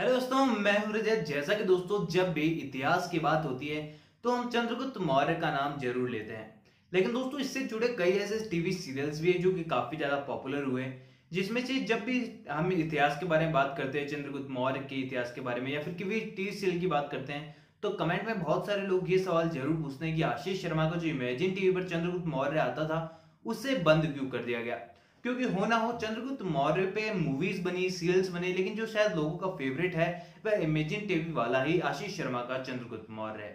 Hello दोस्तों, मैं हूं रजत। जैसा कि दोस्तों जब भी इतिहास की बात होती है तो हम चंद्रगुप्त मौर्य का नाम जरूर लेते हैं, लेकिन दोस्तों इससे जुड़े कई ऐसे टीवी सीरियल्स भी हैं जो कि काफी ज्यादा पॉपुलर हुए, जिसमें से जब भी हम इतिहास के बारे में बात करते हैं, चंद्रगुप्त मौर्य के इतिहास के बारे में या फिर किसी टीवी सीरियल की बात करते हैं, तो कमेंट में बहुत सारे लोग ये सवाल जरूर पूछते हैं कि आशीष शर्मा का जो इमेजिन टीवी पर चंद्रगुप्त मौर्य आता था उससे बंद क्यों कर दिया गया। क्योंकि हो ना हो, चंद्रगुप्त मौर्य पे मूवीज बनी, सीरियल्स बने, लेकिन जो शायद लोगों का फेवरेट है वह इमेजिन टीवी वाला ही आशीष शर्मा का चंद्रगुप्त मौर्य है।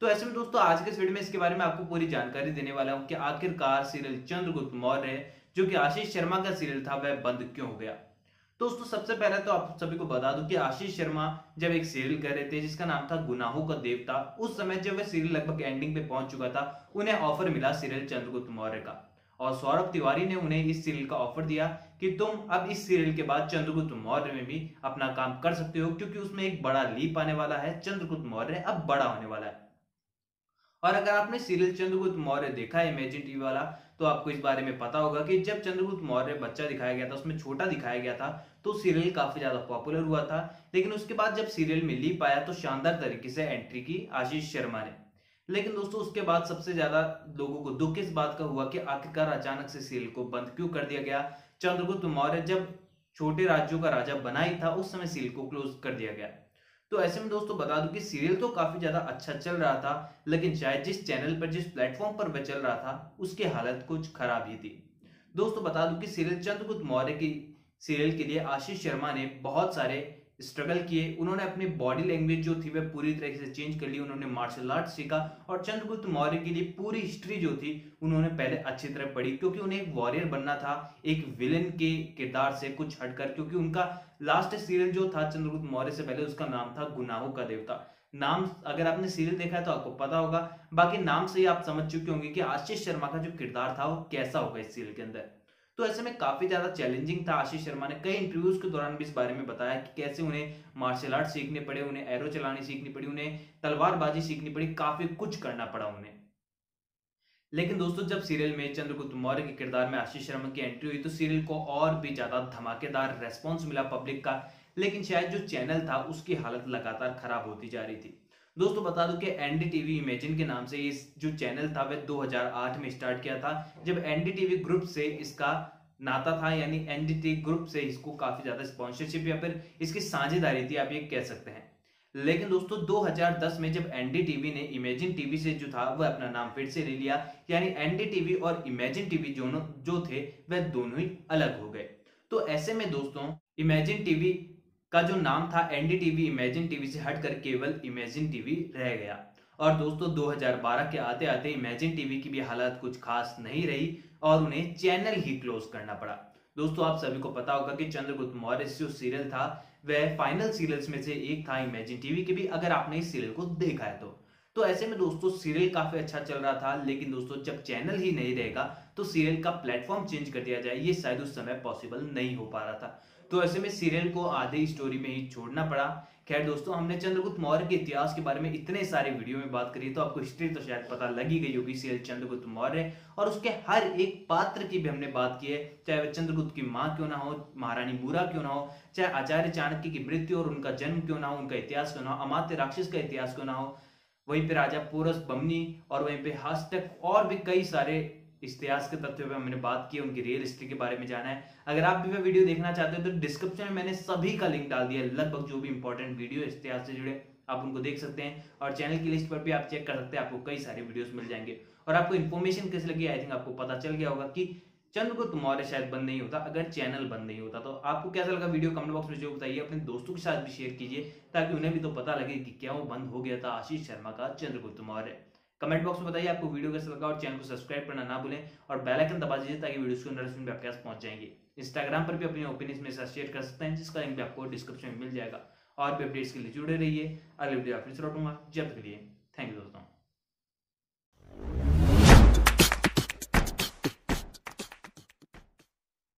तो ऐसे में दोस्तों आज के इस वीडियो में इसके बारे में आपको पूरी जानकारी देने वाला हूं कि आखिरकार सीरियल चंद्रगुप्त मौर्य जो कि आशीष शर्मा का सीरियल था वह बंद क्यों हो गया। दोस्तों सबसे पहले तो आप सभी को बता दूं कि आशीष शर्मा जब एक सीरियल कर रहे थे जिसका नाम था गुनाहों का देवता, उस समय जब वह सीरियल लगभग एंडिंग पे पहुंच चुका था उन्हें ऑफर मिला सीरियल चंद्रगुप्त मौर्य का, और सौरभ तिवारी ने उन्हें इस सीरियल का ऑफर दिया कि तुम अब इस सीरियल के बाद चंद्रगुप्त मौर्य में भी अपना काम कर सकते हो, क्योंकि उसमें एक बड़ा लीप आने वाला है, चंद्रगुप्त मौर्य अब बड़ा होने वाला है। और अगर आपने सीरियल चंद्रगुप्त मौर्य देखा है इमेजिन टीवी वाला, तो आपको इस बारे में पता होगा कि जब चंद्रगुप्त मौर्य बच्चा दिखाया गया था, उसमें छोटा दिखाया गया था, तो सीरियल काफी ज्यादा पॉपुलर हुआ था, लेकिन उसके बाद जब सीरियल में लीप आया तो शानदार तरीके से एंट्री की आशीष शर्मा ने। लेकिन दोस्तों उसके बाद सबसे ज्यादा लोगों को दुख इस बात का हुआ कि आखिरकार अचानक से सीरियल को बंद क्यों कर दिया गया। चंद्रगुप्त मौर्य जब छोटे राज्यों का राजा बना ही था उस समय सीरियल को क्लोज कर दिया गया। तो ऐसे में दोस्तों बता दूं कि सीरियल तो काफी ज्यादा अच्छा चल रहा था, लेकिन शायद जिस चैनल पर, जिस प्लेटफॉर्म पर वह चल रहा था उसकी हालत कुछ खराब ही थी। दोस्तों बता दूं कि सीरियल चंद्रगुप्त मौर्य की सीरियल के लिए आशीष शर्मा ने बहुत सारे स्ट्रगल किए। उन्होंने अपनी बॉडी लैंग्वेज जो थी वह पूरी तरीके से चेंज कर ली, उन्होंने मार्शल आर्ट सीखा, और चंद्रगुप्त मौर्य के लिए पूरी हिस्ट्री जो थी उन्होंने पहले अच्छी तरह पढ़ी, क्योंकि उन्हें एक वॉरियर बनना था, एक विलेन के किरदार से कुछ हटकर, क्योंकि उनका लास्ट सीरियल जो था चंद्रगुप्त मौर्य से पहले उसका नाम था गुनाहों का देवता। नाम अगर आपने सीरियल देखा है तो आपको पता होगा, बाकी नाम से ही आप समझ चुके होंगे कि आशीष शर्मा का जो किरदार था वो कैसा होगा इस सीरियल के अंदर। तो ऐसे में काफी ज्यादा चैलेंजिंग था। आशीष शर्मा ने कई इंटरव्यूज के दौरान भी इस बारे में बताया कि कैसे उन्हें मार्शल आर्ट सीखने पड़े, उन्हें एरो चलानी सीखनी पड़ी, उन्हें तलवारबाजी सीखनी पड़ी, काफी कुछ करना पड़ा उन्हें। लेकिन दोस्तों जब सीरियल में चंद्रगुप्त मौर्य के किरदार में आशीष शर्मा की एंट्री हुई तो सीरियल को और भी ज्यादा धमाकेदार रेस्पॉन्स मिला पब्लिक का, लेकिन शायद जो चैनल था उसकी हालत लगातार खराब होती जा रही थी। दोस्तों बता दूं कि एनडीटीवी इमेजिन के नाम से इस जो चैनल था वह 2008 में स्टार्ट किया था, जब एनडीटीवी ग्रुप से इसका नाता था, यानी एनडीटी ग्रुप से इसको काफी ज्यादा स्पॉन्सरशिप या फिर इसकी साझेदारी थी, आप ये कह सकते हैं। लेकिन दोस्तों 2010 में जब एनडीटीवी ने इमेजिन टीवी से जो था वह अपना नाम फिर से ले लिया, यानी एनडीटीवी और इमेजिन टीवी जो थे वह दोनों ही अलग हो गए। तो ऐसे में दोस्तों इमेजिन टीवी का जो नाम था एनडीटीवी इमेजिन टीवी से हटकर केवल इमेजिन टीवी रह गया। और दोस्तों 2012 के आते आते इमेजिन टीवी की भी हालत कुछ खास नहीं रही और उन्हें चैनल ही क्लोज करना पड़ा। दोस्तों आप सभी को पता होगा कि चंद्रगुप्त मौर्य जो सीरियल था वह फाइनल सीरियल्स में से एक था इमेजिन टीवी के भी, अगर आपने इस सीरियल को देखा है तो। ऐसे में दोस्तों सीरियल काफी अच्छा चल रहा था, लेकिन दोस्तों जब चैनल ही नहीं रहेगा तो सीरियल का प्लेटफॉर्म चेंज कर दिया जाए, ये शायद उस समय पॉसिबल नहीं हो पा रहा था। तो ऐसे में सीरियल को आधी स्टोरी में ही छोड़ना पड़ा। खैर दोस्तों हमने चंद्रगुप्त मौर्य के इतिहास के बारे में इतने सारे वीडियो में बात करी, तो आपको हिस्ट्री तो शायद पता लगी गई होगी सीरियल चंद्रगुप्त मौर्य, और उसके हर एक पात्र की भी हमने बात की है, चाहे वह चंद्रगुप्त की माँ क्यों ना हो, महारानी मुरा क्यों ना हो, चाहे आचार्य चाणक्य की मृत्यु और उनका जन्म क्यों ना हो, उनका इतिहास क्यों ना हो, अमात्य राक्षस का इतिहास क्यों ना हो, वहीं पे राजा पोरस बमनी और वहीं पे हस्तक, और भी कई सारे इतिहास के तथ्यों पे हमने बात की, उनकी रियल हिस्ट्री के बारे में जाना है। अगर आप भी वह वीडियो देखना चाहते हो तो डिस्क्रिप्शन में मैंने सभी का लिंक डाल दिया है, लगभग जो भी इंपॉर्टेंट वीडियो इतिहास से जुड़े आप उनको देख सकते हैं, और चैनल की लिस्ट पर भी आप चेक कर सकते हैं, आपको कई सारे वीडियोस मिल जाएंगे। और आपको इन्फॉर्मेशन कैसे लगी, आई थिंक आपको पता चल गया होगा कि चंद्रगुप्त मौर्य शायद बंद नहीं होता अगर चैनल बंद नहीं होता। तो आपको कैसा लगा वीडियो कमेंट बॉक्स में जो बताइए, अपने दोस्तों के साथ भी शेयर कीजिए ताकि उन्हें भी तो पता लगे कि क्या वो बंद हो गया था आशीष शर्मा का चंद्रगुप्त मौर्य। कमेंट बॉक्स में बताइए आपको वीडियो कैसा लगा, और चैनल को सब्सक्राइब करना ना भूलें और बेल आइकन दबा दीजिए ताकि वीडियोस के नोटिफिकेशन भी आपके पास पहुंच जाएंगे। इंस्टाग्राम पर भी अपने ओपिनियंस मेरे साथ शेयर कर सकते हैं, जिसका लिंक भी आपको डिस्क्रिप्शन में मिल जाएगा। और भी अपडेट्स के लिए जुड़े रहिए, अगले वीडियो आप फिर लौटूंगा, जब तक के लिए थैंक यू दोस्तों।